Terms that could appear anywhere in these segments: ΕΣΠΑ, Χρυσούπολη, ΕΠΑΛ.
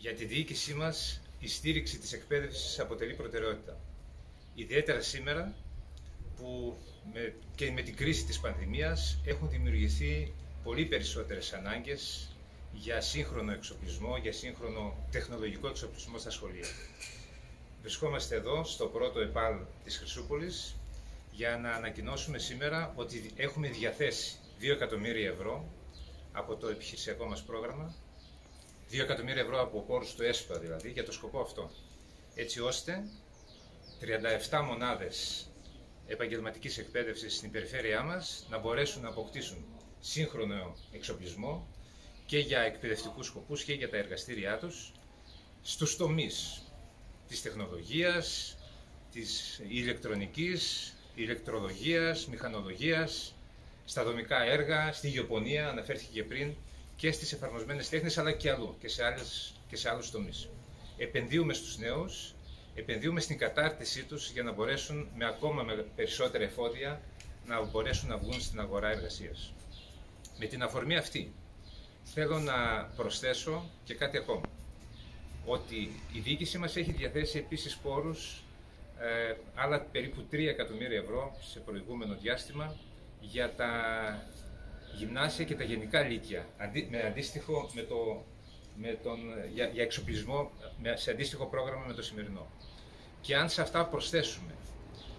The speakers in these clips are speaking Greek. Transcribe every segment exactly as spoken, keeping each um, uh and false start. Για τη διοίκησή μας, η στήριξη της εκπαίδευσης αποτελεί προτεραιότητα. Ιδιαίτερα σήμερα που με, και με την κρίση της πανδημίας έχουν δημιουργηθεί πολύ περισσότερες ανάγκες για σύγχρονο εξοπλισμό, για σύγχρονο τεχνολογικό εξοπλισμό στα σχολεία. Βρισκόμαστε εδώ, στο πρώτο ΕΠΑΛ της Χρυσούπολης, για να ανακοινώσουμε σήμερα ότι έχουμε διαθέσει δύο εκατομμύρια ευρώ από το επιχειρησιακό μας πρόγραμμα, δύο εκατομμύρια ευρώ από πόρους του ΕΣΠΑ δηλαδή, για το σκοπό αυτό. Έτσι ώστε τριάντα επτά μονάδες επαγγελματικής εκπαίδευσης στην περιφέρειά μας να μπορέσουν να αποκτήσουν σύγχρονο εξοπλισμό και για εκπαιδευτικούς σκοπούς και για τα εργαστήριά τους στους τομείς της τεχνολογίας, της ηλεκτρονικής, ηλεκτρολογίας, μηχανολογίας, στα δομικά έργα, στη γεωπονία, αναφέρθηκε και πριν, και στις εφαρμοσμένες τέχνες, αλλά και αλλού, και σε, άλλες, και σε άλλους τομείς. Επενδύουμε στους νέους, επενδύουμε στην κατάρτισή τους για να μπορέσουν με ακόμα περισσότερα εφόδια να μπορέσουν να βγουν στην αγορά εργασίας. Με την αφορμή αυτή, θέλω να προσθέσω και κάτι ακόμα, ότι η διοίκηση μας έχει διαθέσει επίσης πόρους ε, άλλα περίπου τρία εκατομμύρια ευρώ σε προηγούμενο διάστημα για τα γυμνάσια και τα γενικά λύκεια, με αντίστοιχο, με το, με τον, για, για εξοπλισμό με, σε αντίστοιχο πρόγραμμα με το σημερινό. Και αν σε αυτά προσθέσουμε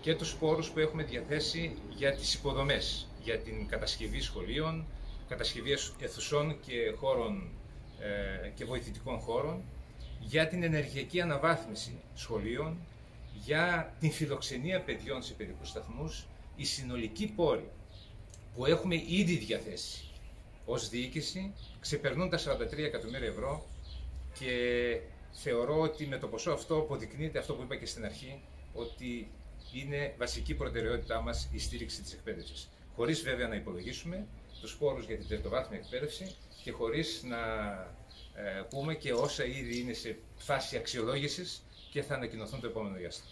και τους πόρους που έχουμε διαθέσει για τις υποδομές, για την κατασκευή σχολείων, κατασκευή αιθουσών και, χώρων, ε, και βοηθητικών χώρων, για την ενεργειακή αναβάθμιση σχολείων, για την φιλοξενία παιδιών σε παιδικούς σταθμούς, οι συνολικοί πόροι που έχουμε ήδη διαθέσει ως διοίκηση ξεπερνούν τα σαράντα τρία εκατομμύρια ευρώ και θεωρώ ότι με το ποσό αυτό αποδεικνύεται αυτό που είπα και στην αρχή, ότι είναι βασική προτεραιότητά μας η στήριξη της εκπαίδευσης. Χωρίς βέβαια να υπολογίσουμε τους πόρους για την τριτοβάθμια εκπαίδευση και χωρίς να πούμε και όσα ήδη είναι σε φάση αξιολόγησης και θα ανακοινωθούν το επόμενο διάστημα.